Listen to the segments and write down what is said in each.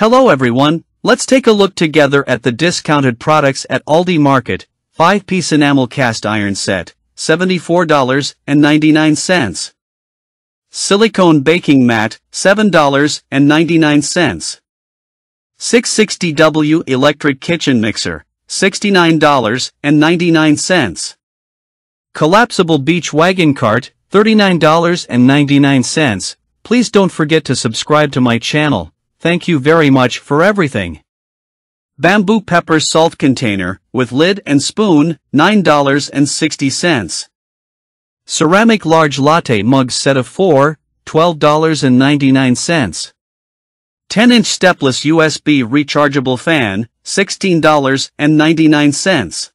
Hello everyone, let's take a look together at the discounted products at Aldi Market. 5-piece enamel cast iron set, $74.99. Silicone baking mat, $7.99. 660W electric kitchen mixer, $69.99. Collapsible beach wagon cart, $39.99. Please don't forget to subscribe to my channel. Thank you very much for everything. Bamboo pepper salt container, with lid and spoon, $9.60. Ceramic large latte mug set of 4, $12.99. 10-inch stepless USB rechargeable fan, $16.99.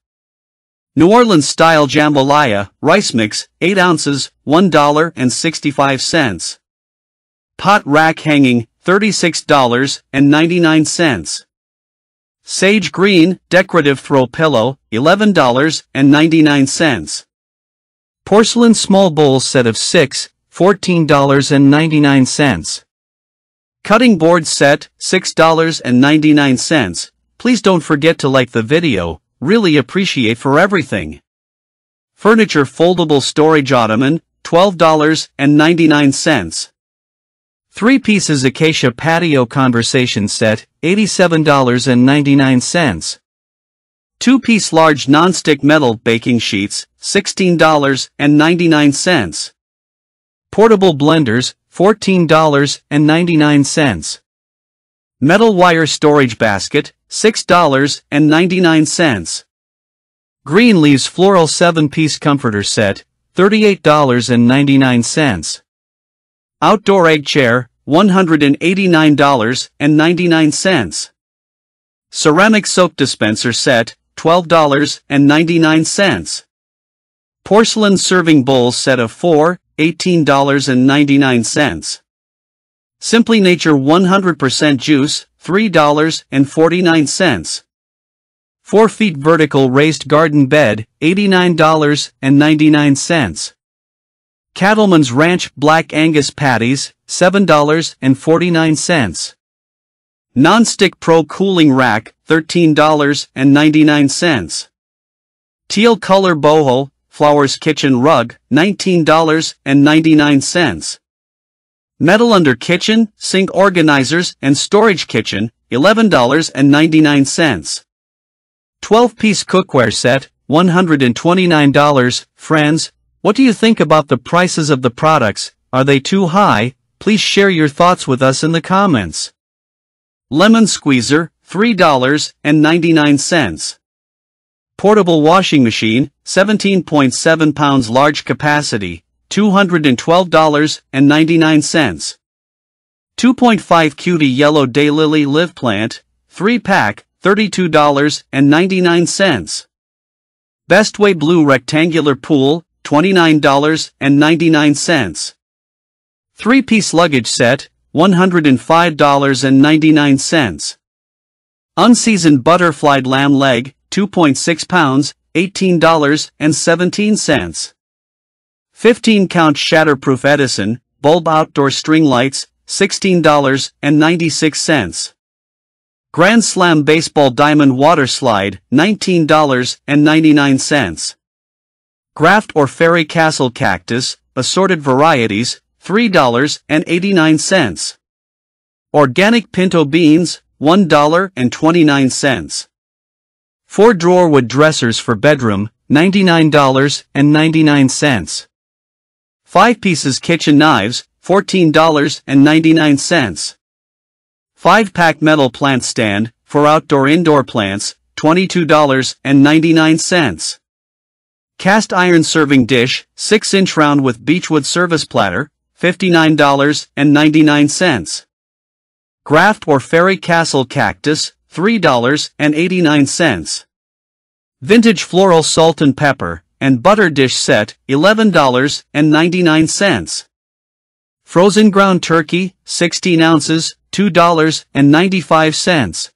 New Orleans style jambalaya, rice mix, 8 ounces, $1.65. Pot rack hanging, $36.99. Sage green decorative throw pillow, $11.99. Porcelain small bowl set of 6, $14.99. Cutting board set, $6.99. Please don't forget to like the video, really appreciate for everything. Furniture foldable storage ottoman, $12.99. 3 pieces acacia patio conversation set, $87.99. 2-piece large non-stick metal baking sheets, $16.99. Portable blenders, $14.99. Metal wire storage basket, $6.99. Green leaves floral 7-piece comforter set, $38.99. Outdoor egg chair, $189.99. Ceramic soap dispenser set, $12.99. Porcelain serving bowl set of 4, $18.99. Simply Nature 100% juice, $3.49. 4 feet vertical raised garden bed, $89.99. Cattleman's Ranch Black Angus Patties, $7.49. Non-stick Pro Cooling Rack, $13.99. Teal Color Boho, Flowers Kitchen Rug, $19.99. Metal Under Kitchen, Sink Organizers and Storage Kitchen, $11.99. 12-piece cookware set, $129, friends. What do you think about the prices of the products? Are they too high? Please share your thoughts with us in the comments. Lemon squeezer, $3.99. Portable washing machine, 17.7 pounds large capacity, $212.99. 2.5 cutie yellow daylily live plant, 3-pack, $32.99. Best Way blue rectangular pool, $29.99. 3-piece luggage set, $105.99. Unseasoned butterflied lamb leg, 2.6 pounds, $18.17. 15-count shatterproof Edison bulb outdoor string lights, $16.96. Grand Slam baseball diamond water slide, $19.99. Graft or Fairy Castle Cactus, assorted varieties, $3.89. Organic pinto beans, $1.29. 4 drawer wood dressers for bedroom, $99.99. 5 pieces kitchen knives, $14.99. 5-pack metal plant stand, for outdoor-indoor plants, $22.99. Cast iron serving dish, 6-inch round with beechwood service platter, $59.99. Graft or Fairy Castle Cactus, $3.89. Vintage floral salt and pepper and butter dish set, $11.99. Frozen ground turkey, 16 ounces, $2.95.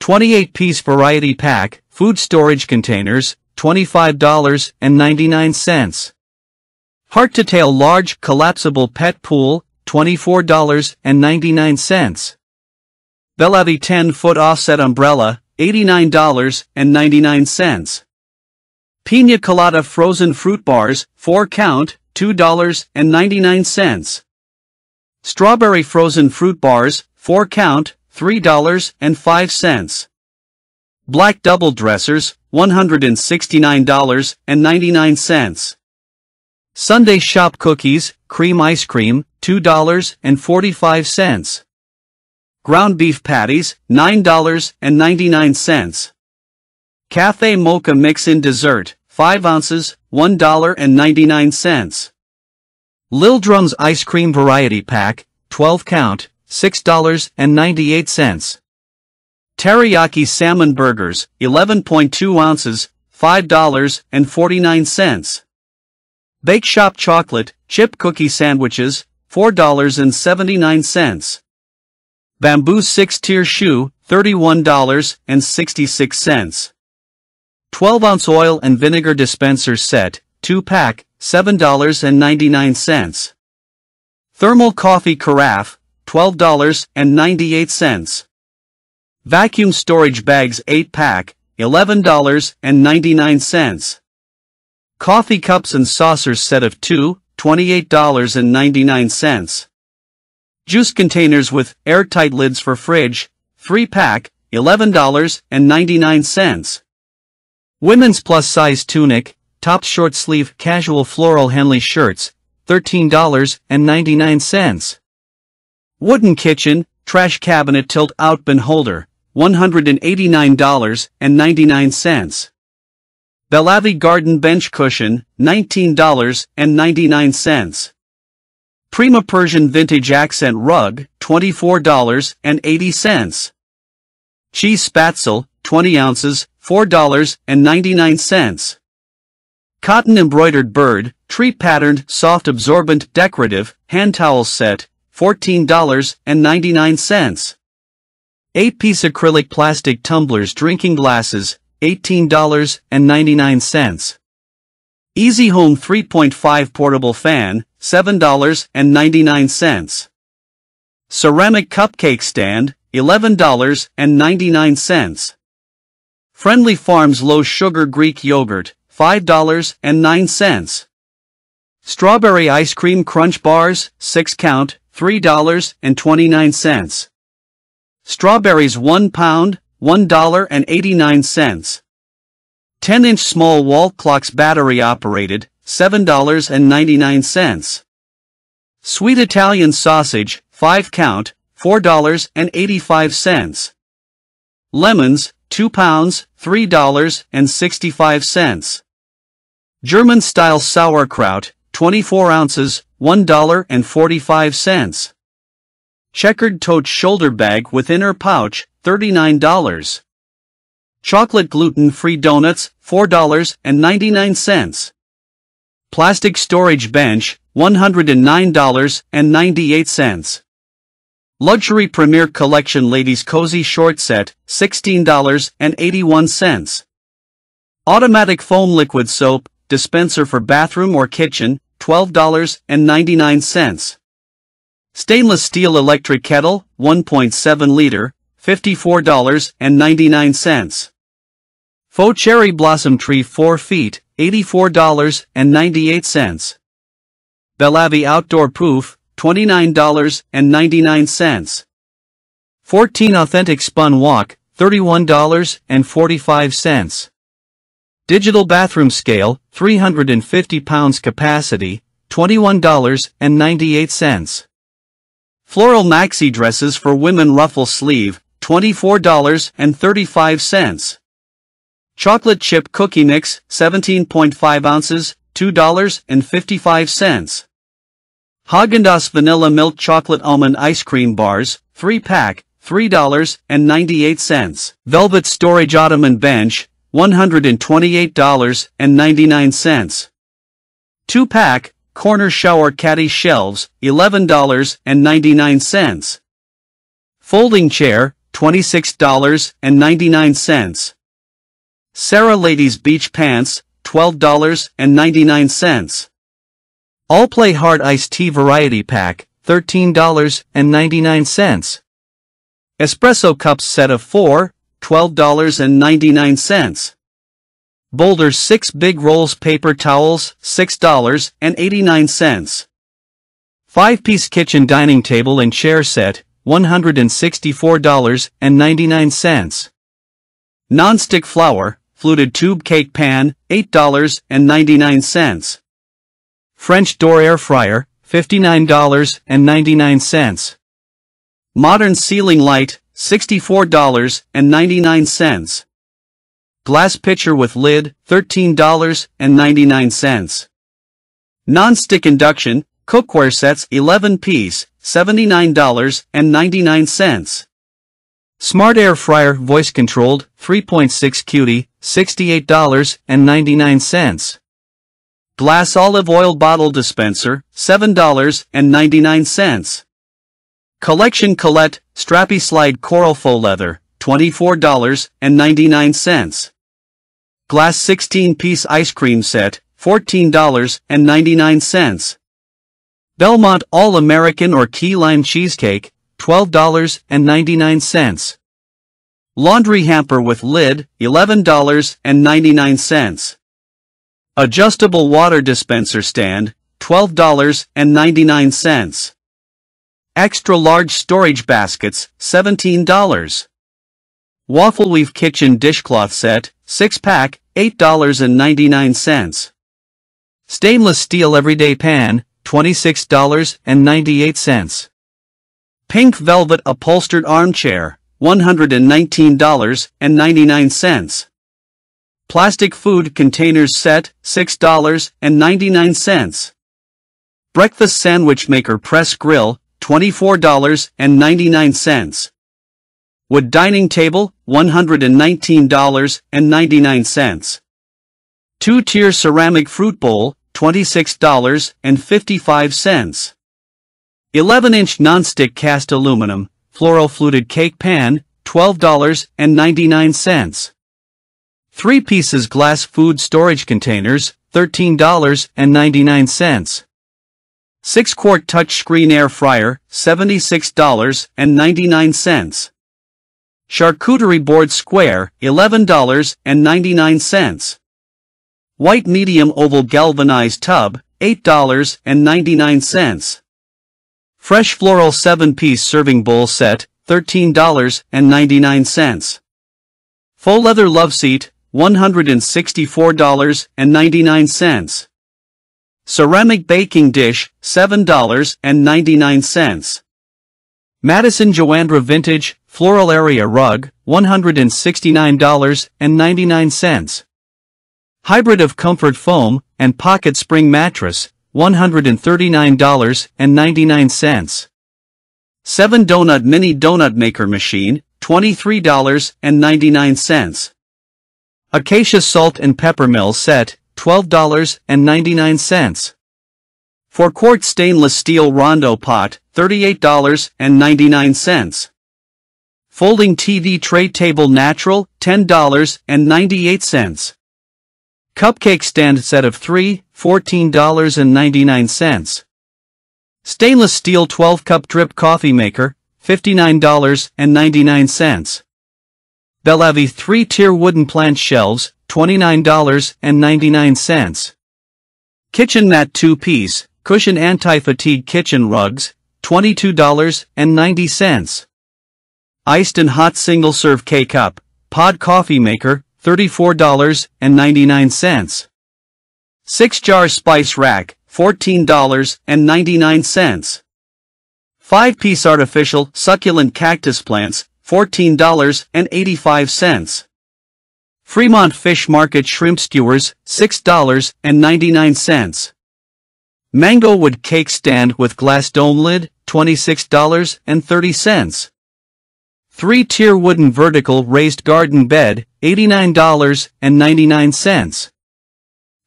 28-piece variety pack, food storage containers, $25.99. Heart-to-tail large collapsible pet pool, $24.99. Belavi 10-foot offset umbrella, $89.99. Pina colada frozen fruit bars, 4 count, $2.99. Strawberry frozen fruit bars, 4 count, $3.05. Black double dressers, $169.99. Sunday shop cookies, cream ice cream, $2.45. Ground beef patties, $9.99. Cafe mocha mix-in dessert, 5 ounces, $1.99. Lil Drum's ice cream variety pack, 12 count, $6.98. Teriyaki salmon burgers, 11.2 ounces, $5.49. Bake shop chocolate, chip cookie sandwiches, $4.79. Bamboo 6-tier shoe, $31.66. 12-ounce oil and vinegar dispenser set, 2-pack, $7.99. Thermal coffee carafe, $12.98. Vacuum storage bags 8-pack, $11.99. Coffee cups and saucers set of 2, $28.99. Juice containers with airtight lids for fridge, 3-pack, $11.99. Women's plus-size tunic, top short-sleeve casual floral Henley shirts, $13.99. Wooden kitchen, trash cabinet tilt-out bin holder, $189.99. Belavi garden bench cushion, $19.99. Prima Persian vintage accent rug, $24.80. Cheese spatzel, 20 ounces, $4.99. Cotton embroidered bird, tree patterned, soft absorbent, decorative, hand towel set, $14.99. 8-piece acrylic plastic tumblers, drinking glasses, $18.99. Easy Home 3.5 portable fan, $7.99. Ceramic cupcake stand, $11.99. Friendly Farms low sugar Greek yogurt, $5.09. Strawberry ice cream crunch bars, 6 count, $3.29. Strawberries 1 pound, $1.89. 10-inch small wall clocks battery operated, $7.99. Sweet Italian sausage, 5 count, $4.85. Lemons, 2 pounds, $3.65. German-style sauerkraut, 24 ounces, $1.45. Checkered tote shoulder bag with inner pouch, $39. Chocolate gluten-free donuts, $4.99. Plastic storage bench, $109.98. Luxury Premier Collection ladies cozy short set, $16.81. Automatic foam liquid soap dispenser for bathroom or kitchen, $12.99. Stainless steel electric kettle, 1.7 liter, $54.99. Faux cherry blossom tree 4 feet, $84.98. Belavi outdoor poof, $29.99. 14 authentic spun wok, $31.45. Digital bathroom scale, 350 pounds capacity, $21.98. Floral maxi dresses for women ruffle sleeve, $24.35. Chocolate chip cookie mix, 17.5 ounces, $2.55. Haagen-Dazs vanilla milk chocolate almond ice cream bars, 3-pack, $3.98. Velvet storage ottoman bench, $128.99. 2-pack, corner shower caddy shelves, $11.99. Folding chair, $26.99. Sarah ladies beach pants, $12.99. All Play Hard Iced Tea Variety Pack, $13.99. Espresso cups set of 4, $12.99. Boulder 6 big rolls paper towels, $6.89. 5-piece kitchen dining table and chair set, $164.99. Non-stick flour, fluted tube cake pan, $8.99. French door air fryer, $59.99. Modern ceiling light, $64.99. Glass pitcher with lid, $13.99. Non-stick induction, cookware sets 11-piece, $79.99. Smart air fryer, voice-controlled, 3.6 cutie, $68.99. Glass olive oil bottle dispenser, $7.99. Collection Colette, strappy slide coral faux leather, $24.99. Glass 16-piece ice cream set, $14.99. Belmont All-American or Key Lime Cheesecake, $12.99. Laundry hamper with lid, $11.99. Adjustable water dispenser stand, $12.99. Extra large storage baskets, $17. Waffle weave kitchen dishcloth set, 6-pack, $8.99. Stainless steel everyday pan, $26.98. Pink velvet upholstered armchair, $119.99. Plastic food containers set, $6.99. Breakfast sandwich maker press grill, $24.99. Wood dining table, $119.99. 2-tier ceramic fruit bowl, $26.55. 11-inch non-stick cast aluminum, floral fluted cake pan, $12.99. 3 pieces glass food storage containers, $13.99. 6-quart touchscreen air fryer, $76.99. Charcuterie board square, $11.99. White medium oval galvanized tub, $8.99. Fresh floral 7-piece serving bowl set, $13.99. Faux leather loveseat, $164.99. Ceramic baking dish, $7.99. Madison Joandra vintage floral area rug, $169.99. Hybrid of comfort foam and pocket spring mattress, $139.99. 7 donut mini donut maker machine, $23.99. Acacia salt and pepper mill set, $12.99. 4-quart stainless steel rondo pot, $38.99. Folding TV tray table natural, $10.98. Cupcake stand set of 3, $14.99. Stainless steel 12-cup drip coffee maker, $59.99. Belavi 3-tier wooden plant shelves, $29.99. Kitchen mat 2-piece, cushion anti-fatigue kitchen rugs, $22.90. Iced and hot single-serve K-cup, pod coffee maker, $34.99. 6-jar spice rack, $14.99. 5-piece artificial succulent cactus plants, $14.85. Fremont Fish Market shrimp skewers, $6.99. Mango wood cake stand with glass dome lid, $26.30. 3-tier wooden vertical raised garden bed, $89.99.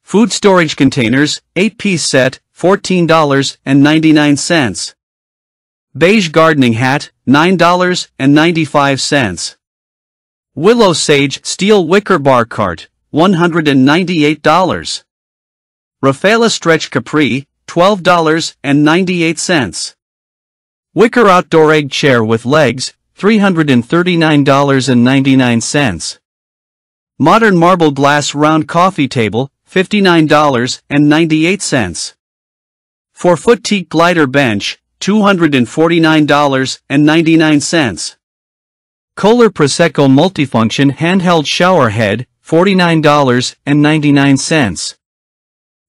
Food storage containers, 8-piece set, $14.99. Beige gardening hat, $9.95. Willow sage steel wicker bar cart, $198. Rafaela stretch capri, $12.98. Wicker outdoor egg chair with legs, $339.99. Modern marble glass round coffee table, $59.98. 4-foot teak glider bench, $249.99. Kohler Prosecco multifunction handheld shower head, $49.99.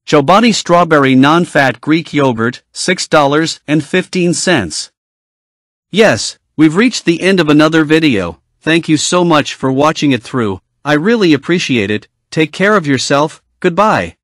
Chobani strawberry non-fat Greek yogurt, $6.15. Yes, we've reached the end of another video. Thank you so much for watching it through. I really appreciate it. Take care of yourself. Goodbye.